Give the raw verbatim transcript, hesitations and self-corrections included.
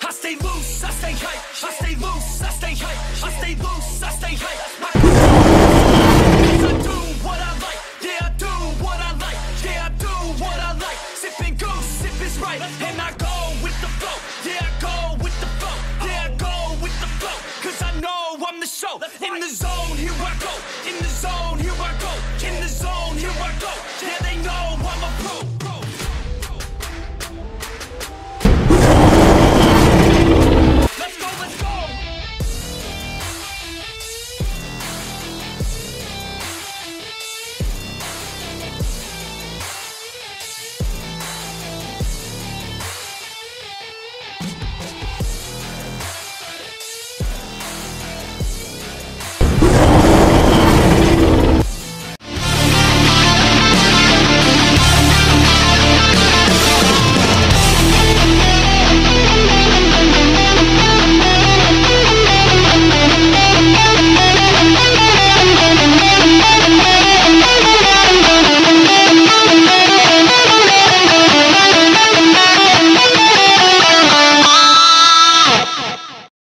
I stay loose, I stay hype, I stay loose, I stay hype, I stay loose, I stay hype. I do what I like, yeah I do what I like, yeah I do what I like. Sipping goose, sip is right, and I go with the flow, yeah I go with the flow, yeah I go with the flow. Cause I know I'm the show, in the zone, here I go, in the